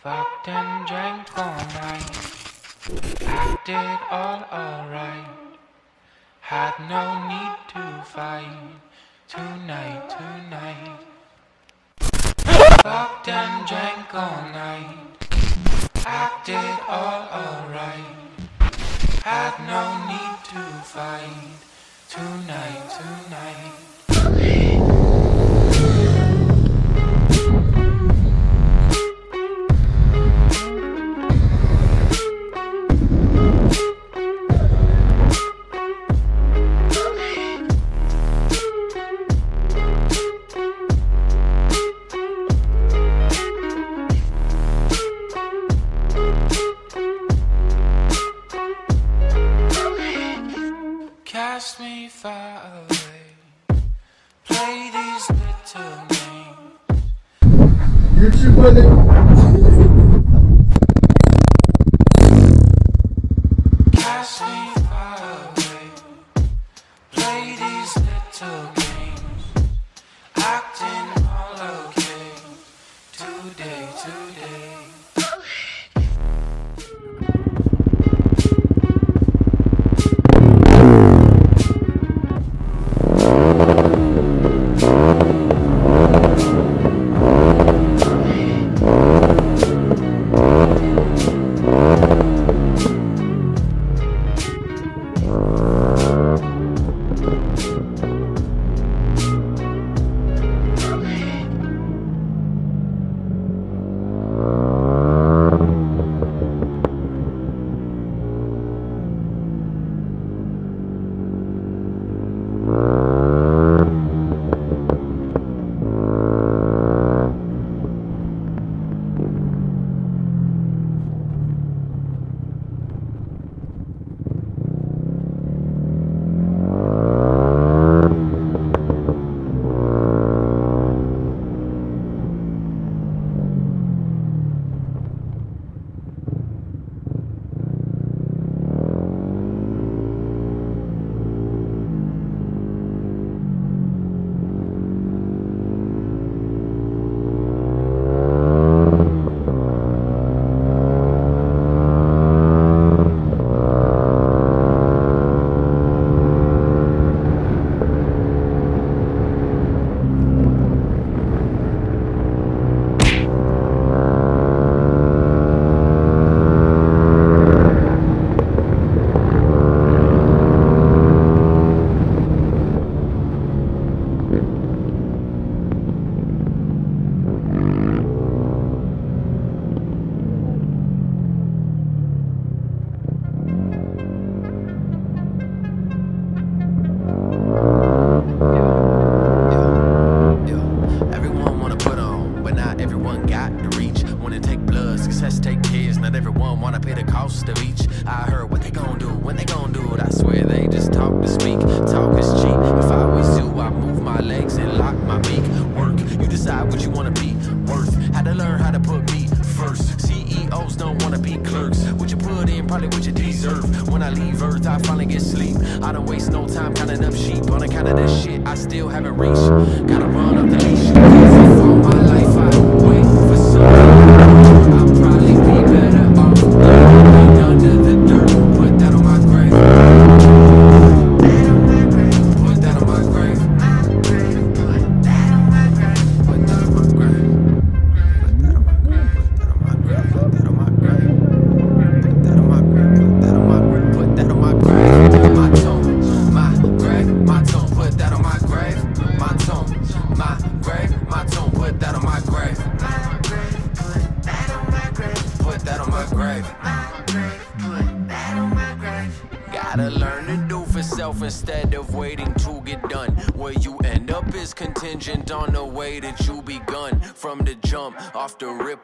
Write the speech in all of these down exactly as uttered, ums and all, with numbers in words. Fucked and drank all night, acted all alright, had no need to fight, tonight, tonight. Fucked and drank all night, acted all alright, had no need to fight, tonight, tonight. Cast me far away, play these little games. You too, buddy. Cast me far away, play these little games, acting all okay, today, today.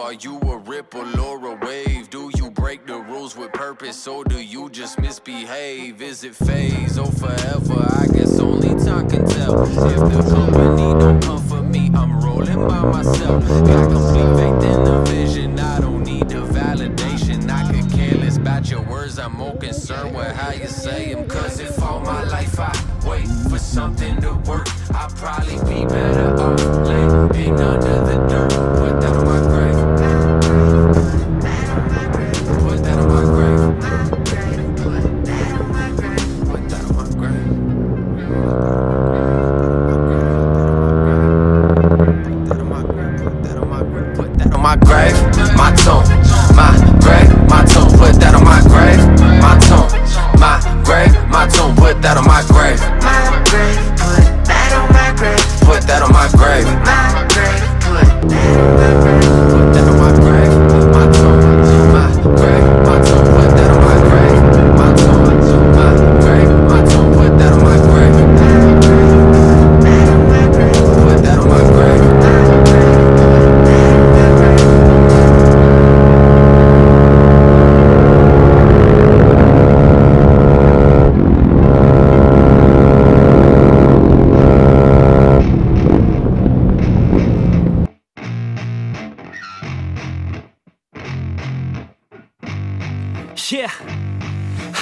Are you a ripple or a wave? Do you break the rules with purpose, or do you just misbehave? Is it phase or forever? I guess only time can tell. If the company don't comfort me, I'm rolling by myself. Got complete faith in the vision, I don't need the validation. I could care less about about your words, I'm more concerned with how you say them. Cause if all my life I wait for something to work, I'll probably be better off living under the dirt. Put that on my grave. Put that on my grave. Put that on my grave. Put that on my grave. Put that on my grave. Put that on my grave. Put that on my grave. My tongue. My grave, my tone, put that on my grave. My tone, my grave, my tone, put that on my grave. My grave, put that on my grave. Put that on my grave. My grave, put that on my grave. Put that on my grave. My tone, my grave, my tone, put that on my grave. My tone, my grave, my tone, put that on my grave. Put that on my grave. Yeah,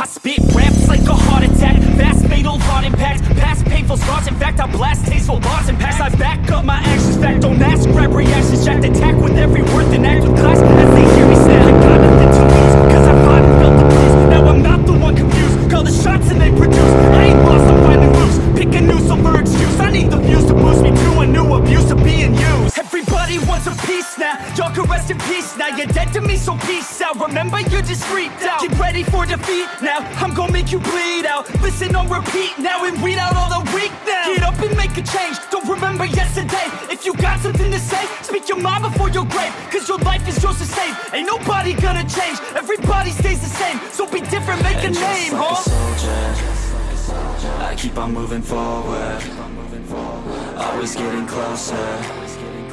I spit raps like a heart attack, fast fatal heart impacts, past painful scars. In fact, I blast tasteful bars and packs. I back up my actions, fact, don't ask, grab reactions, jacked, attack with every word, then act with class. As they hear me snap, I got nothing to lose, cause I finally felt the peace. Now I'm not the one confused, call the shots and they produce. I ain't lost, I'm finally loose, pick a new silver excuse. I need the views to boost me to a new abuse of being used. Everybody wants a peace now, y'all can rest in peace now. You're dead to me, so peace out, remember you're just freaked out. Get ready for defeat now, I'm gonna make you bleed out. Listen on repeat now and weed out all the weak now. Get up and make a change, don't remember yesterday. If you got something to say, speak your mind before your grave. Cause your life is yours to save, ain't nobody gonna change. Everybody stays the same, so be different, make and a name, like huh? A soldier, I keep on moving forward, always getting closer.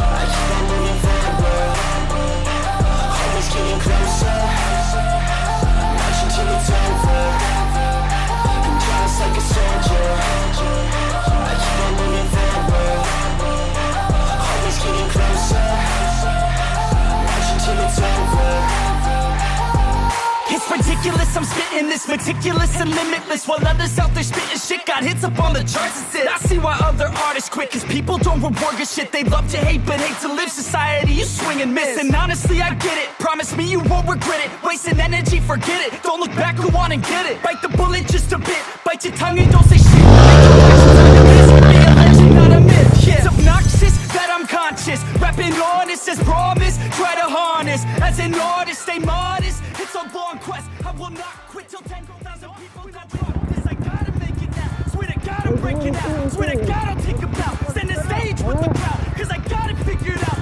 I keep on moving forward, always getting closer. I march until it's over. And just like a soldier, I keep on moving forward, getting closer, marching till it's over. It's ridiculous, I'm spitting this, meticulous and limitless. While others out there spitting shit, got hits up on the charts and sit. I see why other artists quit, cause people don't reward your shit. They love to hate, but hate to live. Society, you swing and miss. And honestly, I get it, promise me you won't regret it. Wasting energy, forget it, don't look back, go on and get it. Bite the bullet just a bit, bite your tongue and don't say shit. Make your actions out of this, be a legend, not a myth, yeah. It's obnoxious that I'm conscious, rapping honest as promise, try to harness, as an artist, stay modest, it's a long quest, I will not quit till ten thousand people got dropped, this I gotta make it now, swear to God I'm breaking out, swear to God I'll take a bow, send the stage with the crowd, cause I got it figured out.